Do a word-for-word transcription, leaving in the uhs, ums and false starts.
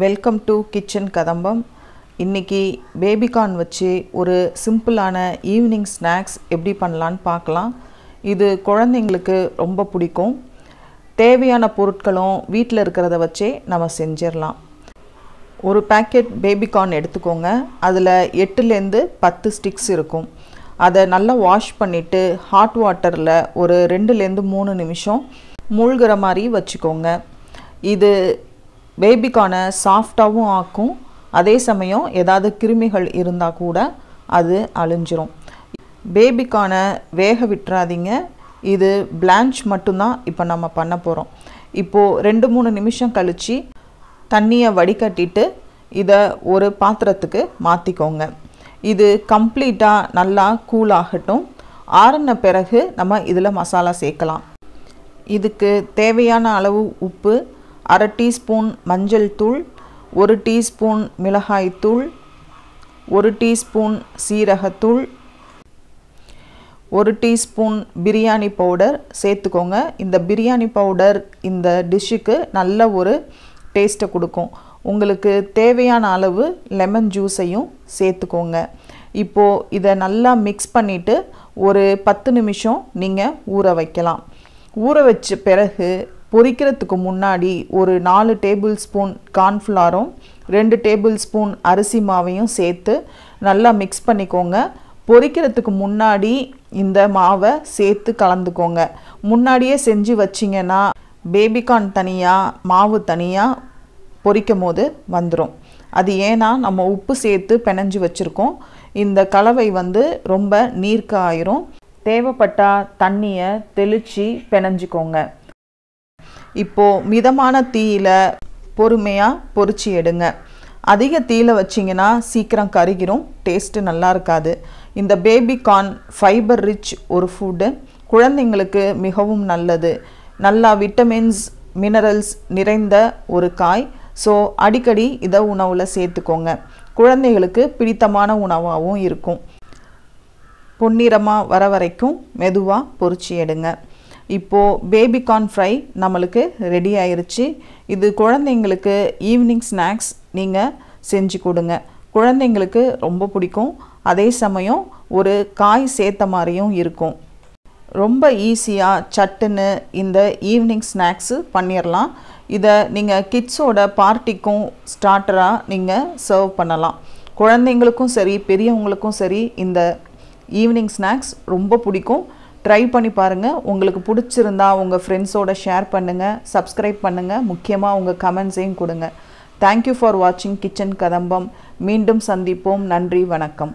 Welcome to kitchen Kadambam इन्नैक्कि baby corn वच्चु ओरु सिंपलाना ईवनिंग स्नैक्स एप्पடி பண்ணலாம்னு பார்க்கலாம்। இது குழந்தைகளுக்கு ரொம்ப பிடிக்கும்। தேவையான பொருட்களும் வீட்ல இருக்குறத வச்சே நாம செஞ்சிரலாம்। ஒரு பாக்கெட் பேபி கார்ன் எடுத்துக்கோங்க। அதுல எட்டு ல இருந்து பத்து ஸ்டிக்ஸ் இருக்கும்। அதை நல்லா வாஷ் பண்ணிட்டு ஹாட் வாட்டர்ல ஒரு ரெண்டு ல இருந்து மூணு நிமிஷம் மூழ்குற மாதிரி வச்சுக்கோங்க। இது बेबी कॉर्न साफ्टावुम आक्कुम अदे समयम एदावदु किरुमिगल इरुंदा कूड अदु अलिंजिरुम। बेबी कॉर्न वेग विट्रादींग। इदु ब्लांच मट्टुम तान इप्पो नाम पण्ण पोरोम। इप्पो रेंडु मूणु निमिषम कलिच्ची तण्णिय वडिकट्टिट्टु इदा ओरु पात्रत्तुक्कु मात्तिकोंग। इदु कंप्लीटा नल्ला कूल आगट्टुम। आरन पिरगु नाम इदुल मसाला सेक्कलाम। इदुक्कु देवैयान अलवु उप्पु अर टीस्पून मंजल तूल और टीस्पून मिलगाई तूल और टीस्पून सीरहतूल और टीस्पून बिरयानी पाउडर सेत्तुकोंगा। इंदा बिरयानी पाउडर इंदा डिश्शुक्कु नल्ला ओरु टेस्ट कुडुक्कुम। उंगलुक्कु देवैयान अलवु लेमन जूसैयुम सेत्तुकोंगा। इप्पो इदा नल्ला मिक्स पण्णिट्टु ओरु पत्तु निमिषम नींगा ऊर वैक्कलाम। ऊर वच्च पिरगु பொரிக்கிறதுக்கு முன்னாடி ஒரு நாலு டேபிள் ஸ்பூன் கார்ன் ஃப்ளாரும் ரெண்டு டேபிள் ஸ்பூன் அரிசி மாவையும் சேர்த்து நல்லா மிக்ஸ் பண்ணிக்கோங்க। பொரிக்கிறதுக்கு முன்னாடி இந்த மாவை சேர்த்து கலந்துக்கோங்க। முன்னாடியே செஞ்சு வச்சிங்கன்னா பேபி கார்ன் தனியா மாவு தனியா பொரிக்கும்போது வந்துரும்। அது ஏனா நம்ம உப்பு சேர்த்து பெனஞ்சு வச்சிருக்கோம்। இந்த கலவை வந்து ரொம்ப நீர்க்கா ஆயிரும்। தேவைப்பட்டா தண்ணியை தெளிச்சி பெனஞ்சிக்கோங்க। இப்போ மிதமான தீயில பொறுமையா பொரிச்சி எடுங்க। அதிக தீயில வச்சீங்கனா சீக்கிரம் கருகிரும், டேஸ்ட் நல்லா இருக்காது। இந்த பேபி கார்ன் ஃபைபர் ரிச் ஒரு ஃபுட், குழந்தைகளுக்கு மிகவும் நல்லது। நல்லா விட்டமின்ஸ் மினரல்ஸ் நிறைந்த ஒரு காய்। சோ அடிக்கடி இத உணவுல சேர்த்துக்கோங்க। குழந்தைகளுக்கு பிடித்தமான உணவாவும் இருக்கும்। பொன்னிறமா வர வரைக்கும் மெதுவா பொரிச்சி எடுங்க। இப்போ பேபி கார்ன் ஃப்ரை நமக்கு ரெடி ஆயிருச்சு। இது குழந்தைகளுக்கு ஈவினிங் ஸ்நாக்ஸ் நீங்க செஞ்சு கொடுங்க। குழந்தைகளுக்கு ரொம்ப பிடிக்கும்। அதே சமயம் ஒரு காய் சேத்த மாதிரியும் இருக்கும்। ரொம்ப ஈஸியா சட்டுன்னு இந்த ஈவினிங் ஸ்நாக்ஸ் பண்ணிரலாம்। இத நீங்க கிட்ஸோட பார்ட்டிக்கும் ஸ்டார்ட்டரா நீங்க சர்வ் பண்ணலாம்। குழந்தைகளுக்கும் சரி பெரியவங்களுக்கும் சரி இந்த ஈவினிங் ஸ்நாக்ஸ் ரொம்ப பிடிக்கும்। ट्राई பண்ணி பாருங்க। உங்களுக்கு பிடிச்சிருந்தா உங்க फ्रेंड्सோட ஷேர் பண்ணுங்க। சப்ஸ்கிரைப் பண்ணுங்க। முக்கியமா உங்க கமெண்ட்ஸையும் கொடுங்க। Thank you for watching kitchen Kadambam. மீண்டும் சந்திப்போம்। நன்றி, வணக்கம்।